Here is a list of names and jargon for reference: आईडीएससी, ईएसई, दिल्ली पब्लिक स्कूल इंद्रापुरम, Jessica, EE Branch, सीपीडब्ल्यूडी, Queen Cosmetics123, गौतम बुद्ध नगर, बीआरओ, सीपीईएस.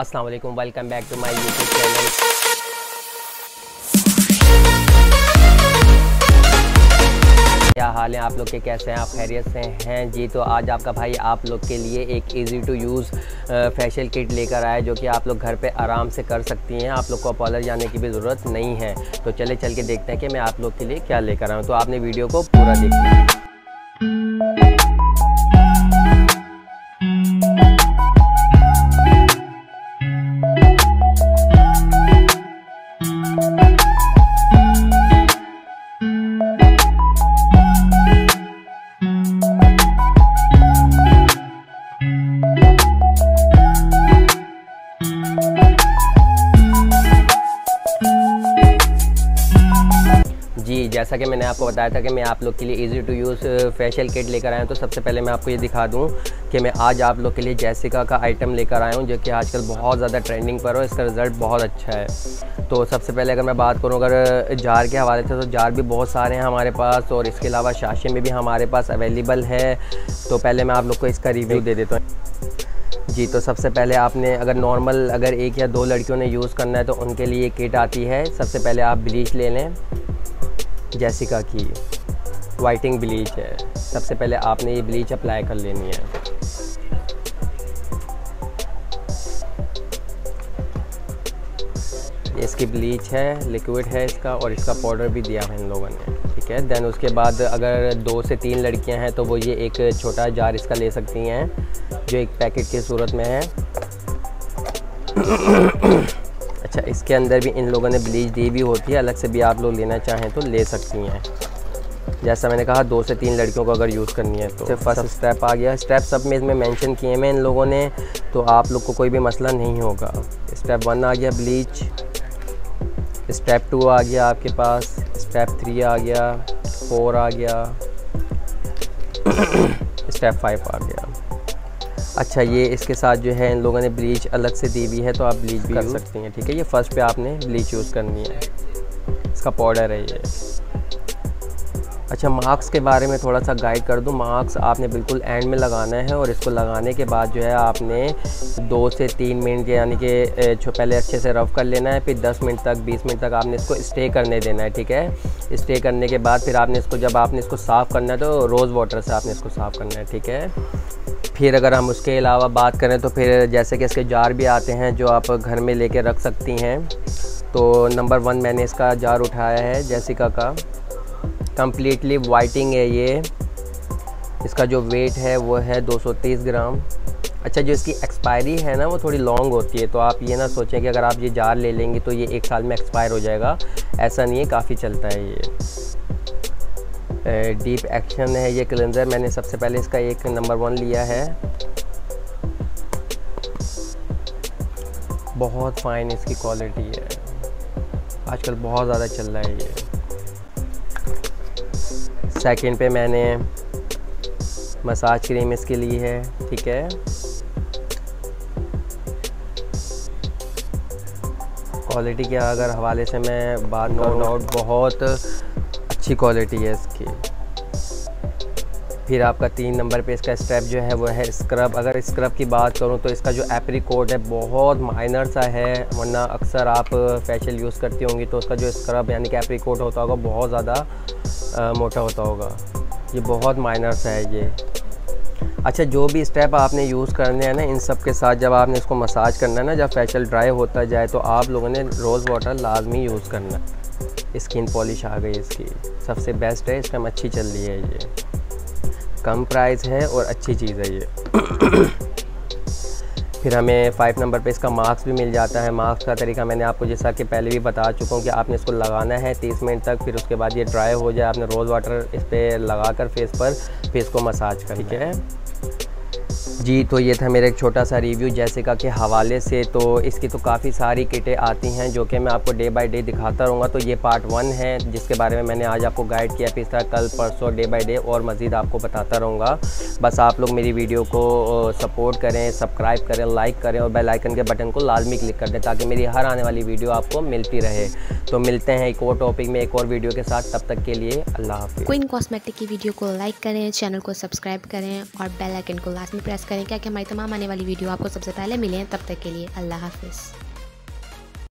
अस्सलाम वालेकुम, welcome back to my YouTube channel. क्या हाल है आप लोग के, कैसे हैं आप, खैरियत से हैं जी। तो आज आपका भाई आप लोग के लिए एक easy to use facial kit लेकर आया जो कि आप लोग घर पे आराम से कर सकती हैं। आप लोग को पार्लर जाने की भी ज़रूरत नहीं है। तो चले चल के देखते हैं कि मैं आप लोग के लिए क्या लेकर आया हूँ। तो आपने वीडियो को पूरा देख लिया। जी जैसा कि मैंने आपको बताया था कि मैं आप लोग के लिए easy to use facial kit लेकर आया हूँ। तो सबसे पहले मैं आपको ये दिखा दूँ कि मैं आज आप लोग के लिए जेसिका का आइटम लेकर आया हूँ जो कि आजकल बहुत ज़्यादा ट्रेंडिंग पर हो। इसका रिज़ल्ट बहुत अच्छा है। तो सबसे पहले अगर मैं बात करूँ अगर जार के हवाले से, तो जार भी बहुत सारे हैं हमारे पास और इसके अलावा शाशी में भी हमारे पास अवेलेबल है। तो पहले मैं आप लोग को इसका रिव्यू दे देता हूँ जी। तो सबसे पहले आपने अगर नॉर्मल अगर एक या दो लड़कियों ने यूज़ करना है तो उनके लिए किट आती है। सबसे पहले आप ब्लीच ले लें, जेसिका की वाइटिंग ब्लीच है। सबसे पहले आपने ये ब्लीच अप्लाई कर लेनी है। इसकी ब्लीच है, लिक्विड है इसका, और इसका पाउडर भी दिया है इन लोगों ने, ठीक है। देन उसके बाद अगर 2 से 3 लड़कियां हैं तो वो ये एक छोटा जार इसका ले सकती हैं जो एक पैकेट की सूरत में है। अच्छा, इसके अंदर भी इन लोगों ने ब्लीच दी भी होती है, अलग से भी आप लोग लेना चाहें तो ले सकती हैं। जैसा मैंने कहा 2 से 3 लड़कियों को अगर यूज़ करनी है तो फर्स्ट स्टेप आ गया। स्टेप सब में इसमें मेंशन किए हैं इन लोगों ने, तो आप लोग को कोई भी मसला नहीं होगा। स्टेप 1 आ गया ब्लीच, स्टेप 2 आ गया आपके पास, स्टेप 3 आ गया, 4 आ गया, स्टेप 5 आ गया। अच्छा, ये इसके साथ जो है इन लोगों ने ब्लीच अलग से दी हुई है तो आप ब्लीच भी कर सकती हैं, ठीक है। ये फर्स्ट पे आपने ब्लीच यूज़ करनी है, इसका पाउडर है ये। अच्छा, मार्क्स के बारे में थोड़ा सा गाइड कर दूं। मार्क्स आपने बिल्कुल एंड में लगाना है और इसको लगाने के बाद जो है आपने 2 से 3 मिनट यानी कि पहले अच्छे से रब कर लेना है, फिर 10 मिनट तक 20 मिनट तक आपने इसको स्टे करने देना है, ठीक है। स्टे करने के बाद फिर आपने इसको जब आपने इसको साफ़ करना है तो रोज़ वाटर से आपने इसको साफ़ करना है, ठीक है। फिर अगर हम उसके अलावा बात करें तो फिर जैसे कि इसके जार भी आते हैं जो आप घर में लेके रख सकती हैं। तो नंबर 1 मैंने इसका जार उठाया है जेसिका का, कम्प्लीटली वाइटिंग है ये। इसका जो वेट है वो है 230 ग्राम। अच्छा, जो इसकी एक्सपायरी है ना वो थोड़ी लॉन्ग होती है, तो आप ये ना सोचें कि अगर आप ये जार ले लेंगी तो ये 1 साल में एक्सपायर हो जाएगा, ऐसा नहीं है, काफ़ी चलता है ये। डीप एक्शन है ये क्लेंजर। मैंने सबसे पहले इसका एक नंबर 1 लिया है। बहुत फाइन इसकी क्वालिटी है, आजकल बहुत ज़्यादा चल रहा है ये। सेकंड पे मैंने मसाज क्रीम इसके लिए है, ठीक है। क्वालिटी के अगर हवाले से मैं बात नो डाउट बहुत अच्छी क्वालिटी है इसकी। फिर आपका 3 नंबर पे इसका स्टेप जो है वो है स्क्रब। अगर स्क्रब की बात करूं तो इसका जो एप्रीकोट है बहुत माइनर सा है, वरना अक्सर आप फेशियल यूज़ करती होंगी तो उसका जो स्क्रब यानी कि एप्रीकोट होता होगा बहुत ज़्यादा मोटा होता होगा, ये बहुत माइनर सा है ये। अच्छा, जो भी स्टेप आपने यूज़ करने हैं ना इन सब के साथ जब आपने इसको मसाज करना है ना, जब फेशियल ड्राई होता जाए तो आप लोगों ने रोज़ वाटर लाजमी यूज़ करना है। स्किन पॉलिश आ गई इसकी, सबसे बेस्ट है, इस टाइम अच्छी चल रही है ये, कम प्राइस है और अच्छी चीज़ है ये। फिर हमें 5 नंबर पे इसका मास्क भी मिल जाता है। मास्क का तरीका मैंने आपको जैसा कि पहले भी बता चुका हूँ कि आपने इसको लगाना है 30 मिनट तक, फिर उसके बाद ये ड्राई हो जाए आपने रोज़ वाटर इस पर लगा कर फेस पर, फेस को मसाज कर, ठीक है जी। तो ये था मेरा एक छोटा सा रिव्यू जेसिका के हवाले से। तो इसकी तो काफ़ी सारी किटें आती हैं जो कि मैं आपको डे बाय डे दिखाता रहूँगा। तो ये पार्ट 1 है जिसके बारे में मैंने आज आपको गाइड किया, फिर इस तरह कल परसों डे बाय डे और मज़ीद आपको बताता रहूँगा। बस आप लोग मेरी वीडियो को सपोर्ट करें, सब्सक्राइब करें, लाइक करें और बेल आइकन के बटन को लाजमी क्लिक कर दें ताकि मेरी हर आने वाली वीडियो आपको मिलती रहे। तो मिलते हैं एक और टॉपिक में एक और वीडियो के साथ, तब तक के लिए अल्लाह हाफ़िज़। क्वीन कॉस्मेटिक की वीडियो को लाइक करें, चैनल को सब्सक्राइब करें और बेल आइकन को लाजमी प्रेस करें ताकि हमारी तमाम आने वाली वीडियो आपको सबसे पहले मिले। तब तक के लिए अल्लाह हाफिज़।